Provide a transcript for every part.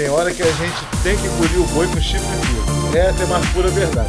Tem hora que a gente tem que engolir o boi com chifre vivo. Essa é mais pura verdade.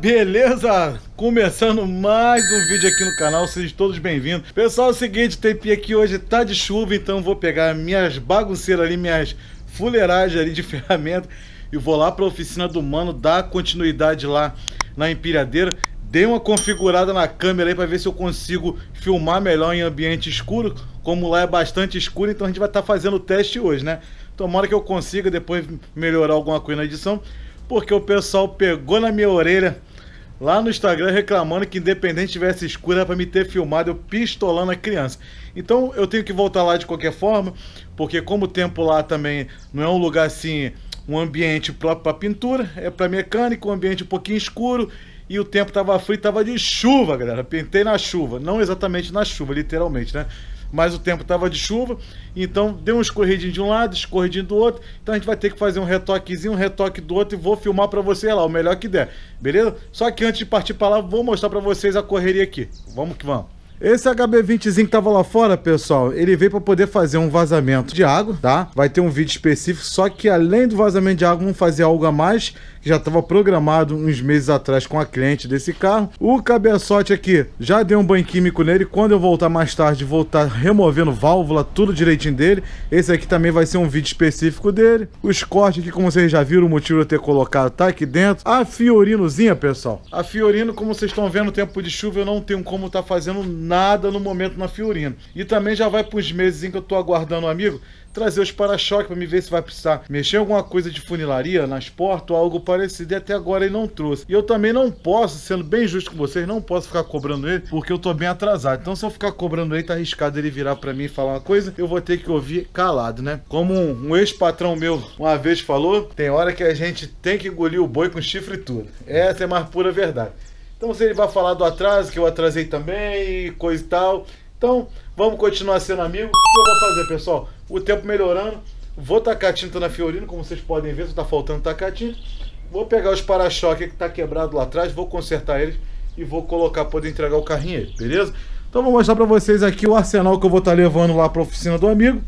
Beleza? Começando mais um vídeo aqui no canal, sejam todos bem-vindos. Pessoal, é o seguinte, o tempinho aqui hoje tá de chuva, então vou pegar minhas bagunceiras ali, minhas fuleiragens ali de ferramenta e vou lá pra oficina do mano, dar continuidade lá na empilhadeira. Dei uma configurada na câmera aí pra ver se eu consigo filmar melhor em ambiente escuro. Como lá é bastante escuro, então a gente vai estar fazendo o teste hoje, né? Tomara que eu consiga depois melhorar alguma coisa na edição, porque o pessoal pegou na minha orelha lá no Instagram reclamando que independente tivesse escuro era pra me ter filmado eu pistolando a criança. Então eu tenho que voltar lá de qualquer forma, porque como o tempo lá também não é um lugar assim, um ambiente próprio pra pintura, é pra mecânica, um ambiente um pouquinho escuro. E o tempo tava frio, tava de chuva, galera. Pintei na chuva, não exatamente na chuva, literalmente, né? Mas o tempo tava de chuva, então deu um escorridinho de um lado, escorridinho do outro. Então a gente vai ter que fazer um retoquezinho, um retoque do outro, e vou filmar pra vocês lá, o melhor que der, beleza? Só que antes de partir pra lá, vou mostrar pra vocês a correria aqui. Vamos que vamos. Esse HB20zinho que tava lá fora, pessoal, ele veio pra poder fazer um vazamento de água, tá? Vai ter um vídeo específico, só que além do vazamento de água, vamos fazer algo a mais, que já tava programado uns meses atrás com a cliente desse carro. O cabeçote aqui, já dei um banho químico nele, quando eu voltar mais tarde, vou estar removendo válvula, tudo direitinho dele. Esse aqui também vai ser um vídeo específico dele. Os cortes aqui, como vocês já viram, o motivo de eu ter colocado tá aqui dentro. A Fiorinozinha, pessoal. A Fiorino, como vocês estão vendo, tempo de chuva, eu não tenho como estar fazendo nada no momento na Fiorino. E também já vai para os meses em que eu tô aguardando um amigo trazer os para-choques para me ver se vai precisar mexer em alguma coisa de funilaria nas portas ou algo parecido, e até agora ele não trouxe. E eu também não posso, sendo bem justo com vocês, não posso ficar cobrando ele, porque eu tô bem atrasado. Então se eu ficar cobrando ele, tá arriscado ele virar para mim e falar uma coisa, eu vou ter que ouvir calado, né? Como um ex-patrão meu uma vez falou, tem hora que a gente tem que engolir o boi com chifre e tudo. Essa é a mais pura verdade. Então se ele vai falar do atraso, que eu atrasei também e coisa e tal. Então vamos continuar sendo amigo. O que eu vou fazer, pessoal? O tempo melhorando, vou tacar tinta na Fiorino, como vocês podem ver, só tá faltando tacar tinta. Vou pegar os para-choques que tá quebrado lá atrás, vou consertar eles e vou colocar, poder entregar o carrinho aí, beleza? Então vou mostrar pra vocês aqui o arsenal que eu vou estar levando lá pra oficina do amigo.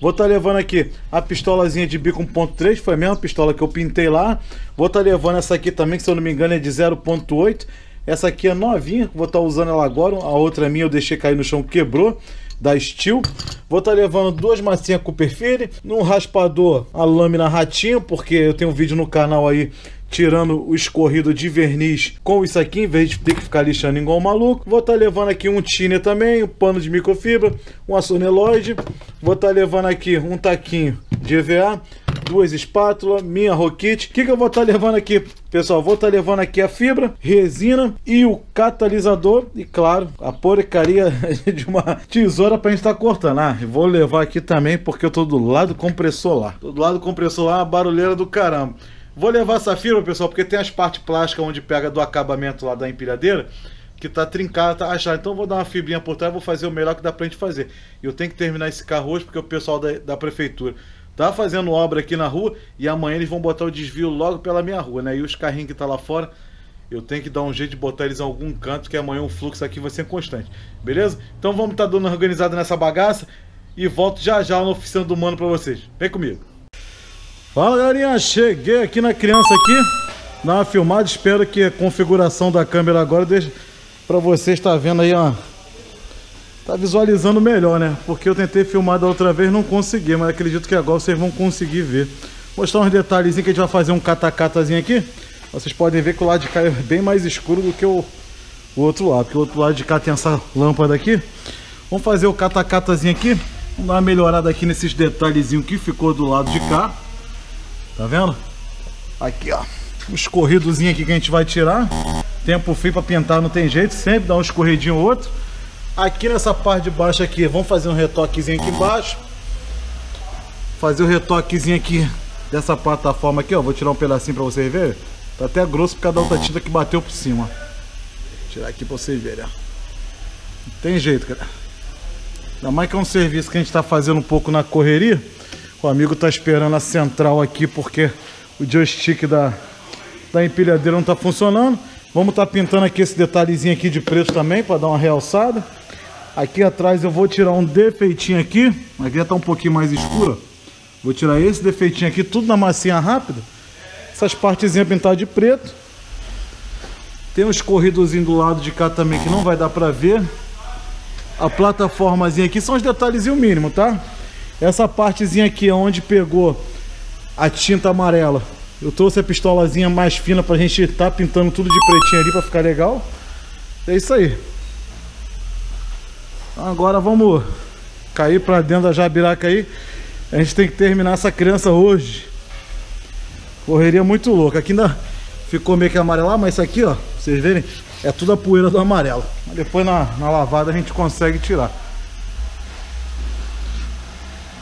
Vou estar levando aqui a pistolazinha de bico 1.3, foi a mesma pistola que eu pintei lá. Vou estar levando essa aqui também, que se eu não me engano é de 0.8. Essa aqui é novinha, vou estar usando ela agora. A outra minha eu deixei cair no chão, quebrou, da Steel. Vou estar levando duas massinhas com perfil, num raspador a lâmina ratinho, porque eu tenho um vídeo no canal aí tirando o escorrido de verniz com isso aqui, em vez de ter que ficar lixando igual um maluco. Vou estar levando aqui um thinner também, um pano de microfibra, uma soneloide. Vou estar levando aqui um taquinho de EVA, duas espátulas, minha roquete. O que eu vou estar levando aqui, pessoal? Vou estar levando aqui a fibra, resina e o catalisador. E claro, a porcaria de uma tesoura pra gente estar cortando. Ah, vou levar aqui também porque eu tô do lado compressor lá. Tô do lado compressor lá, uma barulheira do caramba. Vou levar essa fibra, pessoal, porque tem as partes plásticas onde pega do acabamento lá da empilhadeira, que tá trincada, tá rachada. Então vou dar uma fibrinha por trás, vou fazer o melhor que dá pra gente fazer. Eu tenho que terminar esse carro hoje porque o pessoal da prefeitura tá fazendo obra aqui na rua e amanhã eles vão botar o desvio logo pela minha rua, né? E os carrinhos que tá lá fora, eu tenho que dar um jeito de botar eles em algum canto, que amanhã o fluxo aqui vai ser constante, beleza? Então vamos tá dando uma organizada nessa bagaça e volto já já na oficina do mano pra vocês. Vem comigo. Fala, galerinha, cheguei aqui na criança aqui, dá uma filmada, espero que a configuração da câmera agora deixe pra vocês tá vendo aí, ó. Tá visualizando melhor, né? Porque eu tentei filmar da outra vez, não consegui, mas acredito que agora vocês vão conseguir ver. Mostrar uns detalhezinhos que a gente vai fazer um catacatazinho aqui. Vocês podem ver que o lado de cá é bem mais escuro do que o outro lado, porque o outro lado de cá tem essa lâmpada aqui. Vamos fazer o catacatazinho aqui. Vamos dar uma melhorada aqui nesses detalhezinhos que ficou do lado de cá. Tá vendo? Aqui, ó. Um escorridozinho aqui que a gente vai tirar. Tempo frio pra pintar não tem jeito, sempre dá um escorridinho ou outro. Aqui nessa parte de baixo aqui, vamos fazer um retoquezinho aqui embaixo. Fazer o retoquezinho aqui dessa plataforma aqui, ó. Vou tirar um pedacinho pra vocês verem. Tá até grosso por causa da outra tinta que bateu por cima. Vou tirar aqui pra vocês verem, ó. Não tem jeito, cara. Ainda mais que é um serviço que a gente tá fazendo um pouco na correria. O amigo tá esperando a central aqui porque o joystick da empilhadeira não tá funcionando. Vamos tá pintando aqui esse detalhezinho aqui de preto também, para dar uma realçada. Aqui atrás eu vou tirar um defeitinho aqui. Aqui já tá um pouquinho mais escura. Vou tirar esse defeitinho aqui, tudo na massinha rápida. Essas partezinhas pintadas de preto. Tem um escorridozinho do lado de cá também que não vai dar pra ver. A plataformazinha aqui são os detalhezinhos mínimos, tá? Essa partezinha aqui é onde pegou a tinta amarela. Eu trouxe a pistolazinha mais fina pra gente tá pintando tudo de pretinho ali pra ficar legal. É isso aí. Agora vamos cair pra dentro da jabiraca aí. A gente tem que terminar essa criança hoje. Correria muito louca. Aqui ainda ficou meio que amarelado, mas isso aqui, ó, pra vocês verem, é tudo a poeira do amarelo. Mas depois na lavada a gente consegue tirar.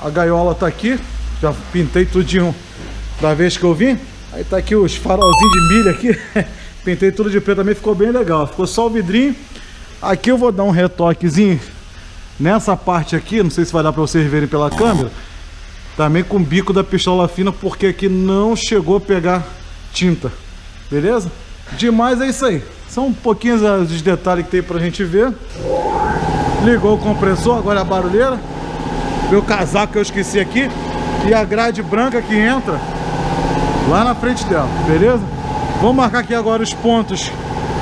A gaiola tá aqui. Já pintei tudinho da vez que eu vim. Aí tá aqui os farolzinhos de milho aqui. Pintei tudo de preto também, ficou bem legal. Ficou só o vidrinho. Aqui eu vou dar um retoquezinho nessa parte aqui. Não sei se vai dar pra vocês verem pela câmera. Também com o bico da pistola fina, porque aqui não chegou a pegar tinta. Beleza? Demais é isso aí. São um pouquinho os detalhes que tem pra gente ver. Ligou o compressor, agora a barulheira. Meu casaco que eu esqueci aqui. E a grade branca que entra lá na frente dela, beleza? Vamos marcar aqui agora os pontos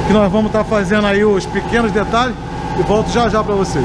que nós vamos estar fazendo aí, os pequenos detalhes. E volto já já pra vocês.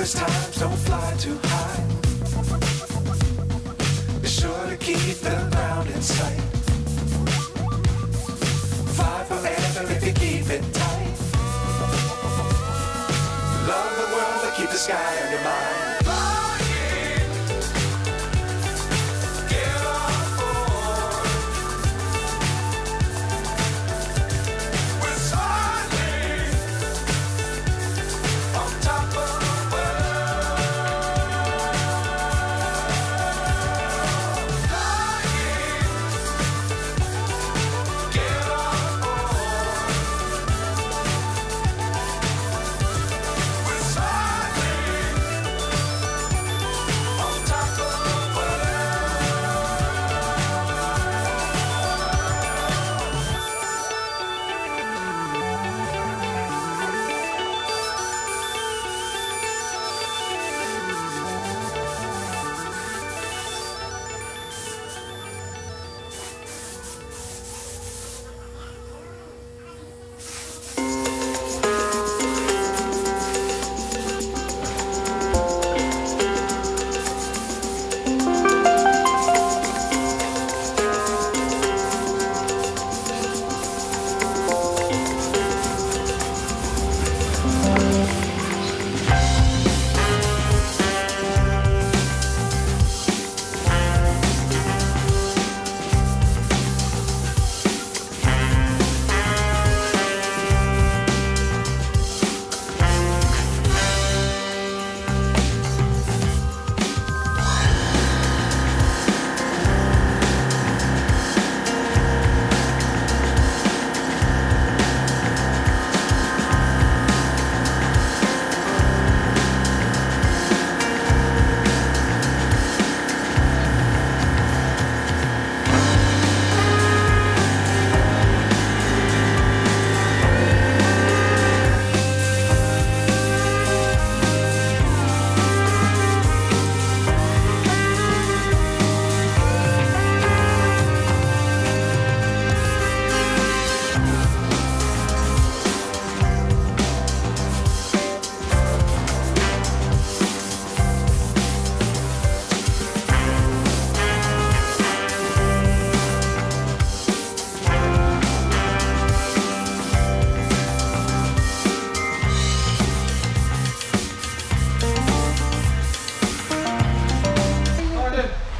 Times don't fly too high. Be sure to keep the ground in sight. Fly forever if you keep it tight. Love the world, but keep the sky on your mind. Flying.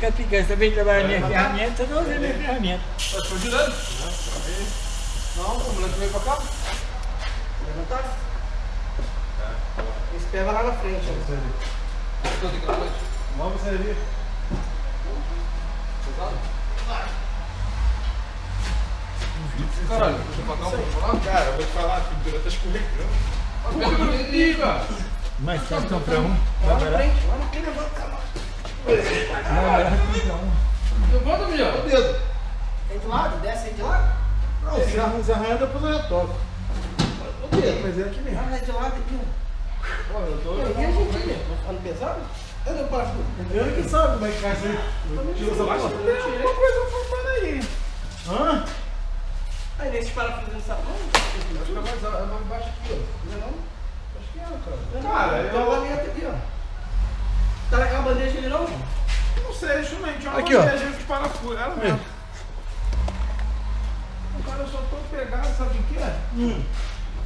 Capicã, também trabalha na minha ferramenta, não usa a minha ferramenta. Estou ajudando? Não, o moleque veio para cá. Levantar? Esse pé vai lá na frente. Vamos servir. Caralho, deixa eu pagar um pouco lá. Cara, eu vou te falar, a pintura tá escorregando. Pega no liga! Mas quer comprar um? Vai na frente, vai na frente, levanta lá. Levanta, Miguel, o dedo. Tem de lado, desce aí de lado. Não, se arranhar depois eu retoco. O dedo, mas é aqui mesmo. Ah, é de lado aqui, ó. Olha, eu tô. E a gente, né? Tô ficando pesado? Eu não passo. Eu que sabe como é que faz isso. Tira essa baixa? Uma coisa faltando aí. Hã? Aí nesse parafuso nessa mão, eu acho que é mais baixo aqui, ó. Não é não? Acho que é, cara. Cara, eu vou alinhar aqui, ó. Tá naquela bandeja ali não? Não sei, justamente. É uma aqui, bandeja de parafuso, ela mesmo. Cara, eu só tô pegado, sabe o que é?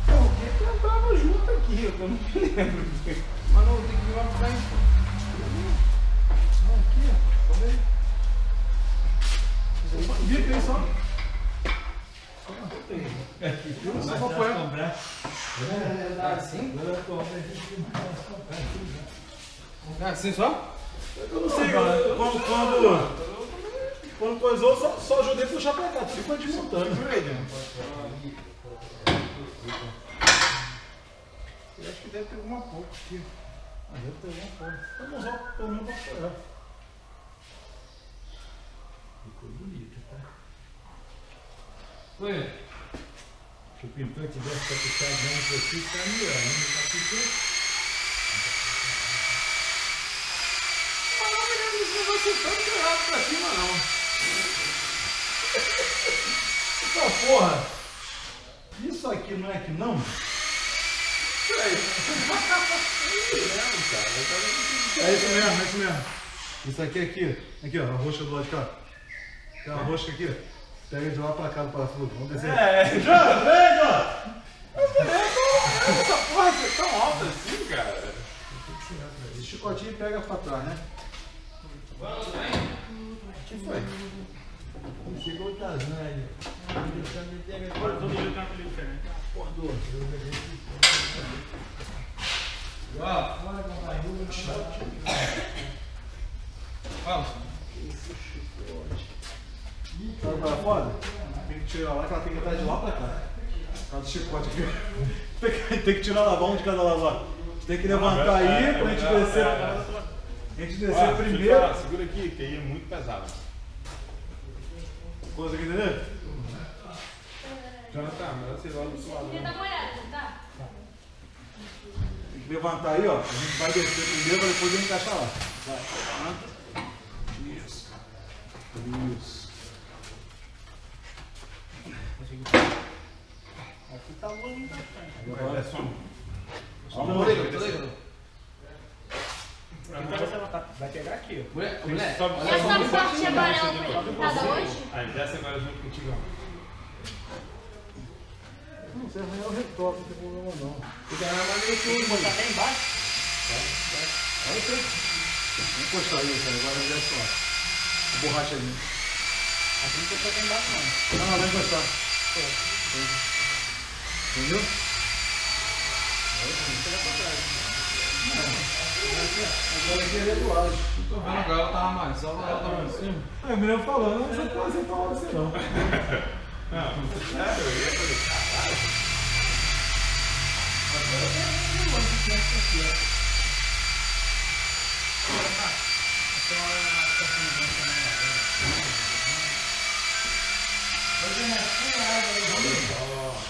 Pô, o que que entrava junto aqui? Eu não me lembro. Mas não, tem que ir lá pra frente. Não, aqui, ó. Tá vendo? Viu aí só? Eu só vou comprar. Assim? Assim só? Eu não sei, quando coisou, só ajudei a puxar pra cá. Ficou desmontando. Eu acho que deve ter alguma pouco aqui. Deve ter alguma pouco. Vamos usar pelo menos pra apoiar. Ficou bonito, tá? Oi. Se o pintante deve estar puxado dentro aqui, está melhor, né? Está puxando. Não vai ser tanto de lado para cima, não. Essa porra. Isso aqui não é que não? Peraí. É isso mesmo, é isso mesmo. Isso aqui é aqui. Aqui, ó, a roxa do lado de cá. Tem uma roxa aqui. Pega de lá pra cá do parafuso, vamos descer. É, já vem, ó! Essa porra aqui é tão alta assim, cara. Esse chicotinho pega pra trás, né? Vamos, vem! O que foi? Chegou o Tazan aí. Todo dia tá com ele diferente. Acordou. Ó, vamos. Esse chicote. Sabe qual é a foda? Tem que tirar lá, que ela tem que entrar de lá pra cá. Por causa do chicote aqui. Tem que tirar lá, vamos de cada lado lá. Tem que levantar aí pra gente descer. A gente descer primeiro. Segura aqui, que aí é muito pesado. Coisa aqui, entendeu? Já tá, melhor você ir lá do seu lado. Tem que levantar aí, ó. A gente vai descer primeiro pra depois encaixar lá. Vai. Isso. Isso. Aqui tá longe da frente. Agora é só um. Vamos lá. Vai pegar aqui. Mulher. Essa parte é barão pintada hoje? Aí, desce agora junto contigo. Não sei, mas é o retoque, não tem problema não. Fica na mão meio que botar até embaixo. Olha isso aí. Vamos encostar aí, cara. Agora já é só. A borracha ali. Aqui não tem que botar embaixo não. Não, vai encostar. Entendeu? Agora aqui é do lado. Tô vendo, agora ela tava mais, só ela tava em cima. É, melhor falando, não precisa fazer tal assim não. Sério, eu ia fazer caralho. Agora eu tenho um monte de tempo aqui, ó. Então,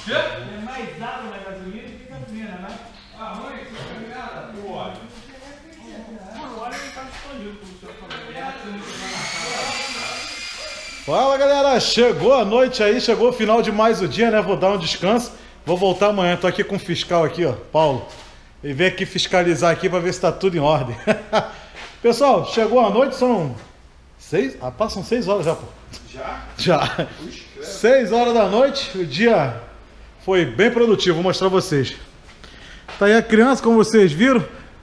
é mais água na gasolina do que gasolina, né? Ah, mãe, isso é caminhada? O óleo. O óleo não tá disponível, como o senhor falou. Fala, galera! Chegou a noite aí, chegou o final de mais o dia, né? Vou dar um descanso. Vou voltar amanhã. Tô aqui com o fiscal aqui, ó, Paulo. Ele veio aqui fiscalizar aqui pra ver se tá tudo em ordem. Pessoal, chegou a noite, são 6. Ah, passam 6 horas já, pô. Já? Já. 6 horas da noite, o dia foi bem produtivo, vou mostrar vocês. Tá aí a criança, como vocês viram,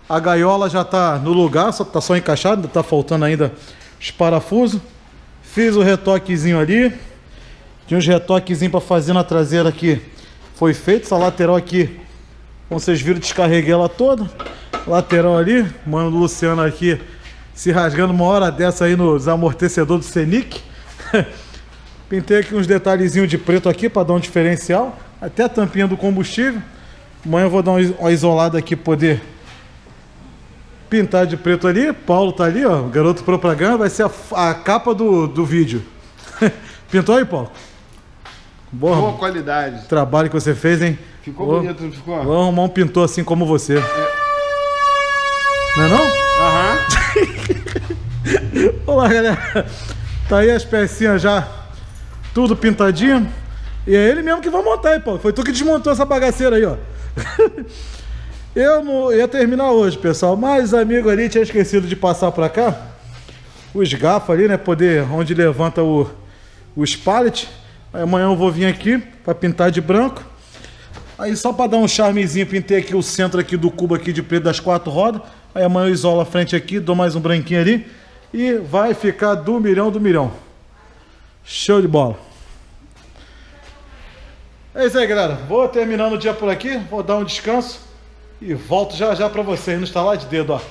a gaiola já tá no lugar, só tá encaixada, tá faltando ainda os parafusos, fiz o retoquezinho ali, tinha uns retoquezinhos para fazer na traseira aqui, foi feito. Essa lateral aqui, como vocês viram, descarreguei ela toda, lateral ali, mano do Luciano aqui se rasgando uma hora dessa aí nos amortecedores do Scenic. Pintei aqui uns detalhezinhos de preto aqui para dar um diferencial, até a tampinha do combustível. Amanhã eu vou dar uma isolada aqui, poder pintar de preto ali. Paulo tá ali, ó, garoto propaganda, vai ser a capa do vídeo. Pintou aí, Paulo? Boa qualidade. Trabalho que você fez, hein? Ficou bonito, não ficou? Vou arrumar um pintor assim como você. É. Não é não? Aham. Olá, galera. Tá aí as pecinhas já, tudo pintadinho. E é ele mesmo que vai montar, hein, Paulo? Foi tu que desmontou essa bagaceira aí, ó. Eu não ia terminar hoje, pessoal, mas amigo ali tinha esquecido de passar pra cá os garfos ali, né? Poder, onde levanta os pallets. Aí amanhã eu vou vir aqui pra pintar de branco. Aí só pra dar um charmezinho, pintei aqui o centro aqui do cubo aqui de preto das 4 rodas. Aí amanhã eu isolo a frente aqui, dou mais um branquinho ali. E vai ficar do milhão do milhão. Show de bola. É isso aí, galera. Vou terminando o dia por aqui, vou dar um descanso. E volto já já pra vocês, no estalar de dedo, ó.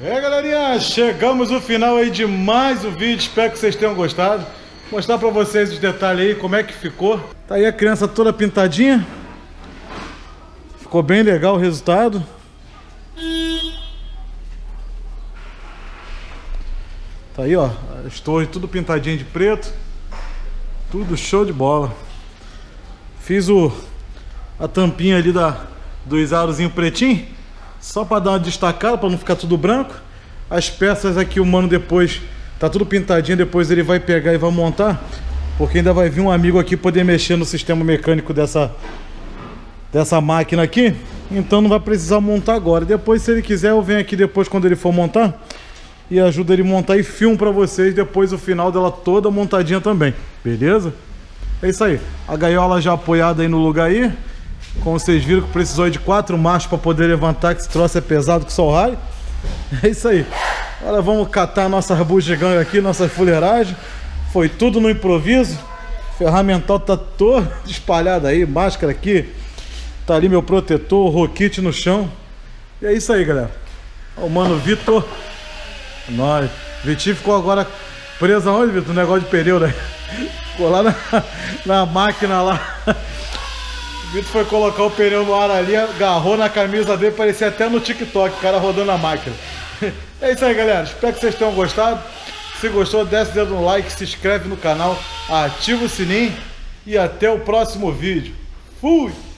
É, galerinha, chegamos no final aí de mais um vídeo, espero que vocês tenham gostado. Vou mostrar pra vocês os detalhes aí, como é que ficou. Tá aí a criança toda pintadinha. Ficou bem legal o resultado. Tá aí, ó, as torres tudo pintadinha de preto. Tudo show de bola. Fiz a tampinha ali do isarozinho pretinho, só para dar uma destacada, para não ficar tudo branco. As peças aqui o mano depois, tá tudo pintadinho, depois ele vai pegar e vai montar, porque ainda vai vir um amigo aqui poder mexer no sistema mecânico dessa máquina aqui, então não vai precisar montar agora. Depois, se ele quiser, eu venho aqui depois quando ele for montar e ajudo ele a montar e filmo para vocês depois o final dela toda montadinha também, beleza? É isso aí, a gaiola já apoiada aí no lugar aí. Como vocês viram, que precisou de 4 machos para poder levantar, que esse troço é pesado que só o raio. É isso aí. Agora vamos catar nossas bugiganga aqui, nossas fuleiragens. Foi tudo no improviso. O ferramental tá todo espalhado aí, máscara aqui. Tá ali meu protetor, o roquete no chão. E é isso aí, galera. Ó, o mano Vitor. Nós. Vitinho ficou agora preso aonde, Vitor? No negócio de pneu, né? Ficou lá na máquina lá. O Vitor foi colocar o pneu no ar ali, agarrou na camisa dele, parecia até no TikTok, o cara rodando a máquina. É isso aí, galera. Espero que vocês tenham gostado. Se gostou, desce o dedo no like, se inscreve no canal, ativa o sininho e até o próximo vídeo. Fui!